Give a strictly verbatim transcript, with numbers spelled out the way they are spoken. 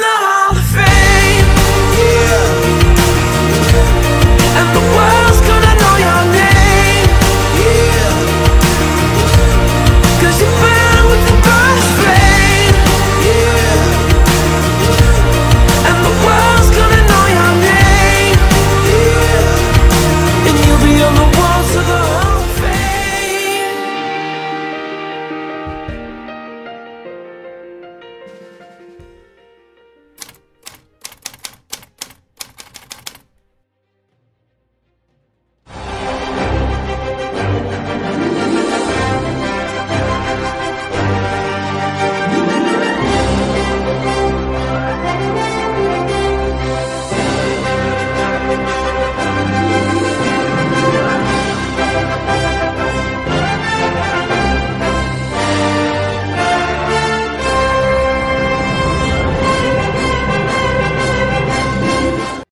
the Hall of Fame, yeah. And the world's gonna